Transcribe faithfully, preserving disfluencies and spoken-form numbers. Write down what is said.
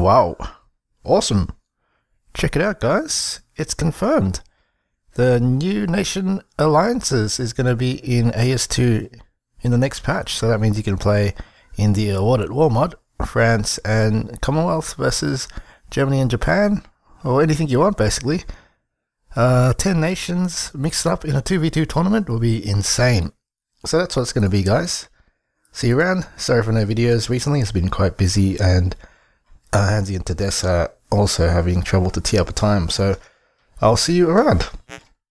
Wow. Awesome. Check it out, guys. It's confirmed. The new nation alliances is going to be in A S two in the next patch. So that means you can play in the A World at War mod, France and Commonwealth versus Germany and Japan, or anything you want, basically. Uh, ten nations mixed up in a two v two tournament will be insane. So that's what it's going to be, guys. See you around. Sorry for no videos recently. It's been quite busy, and uh, Hansi and Tedessa are also having trouble to tee up a time. So I'll see you around.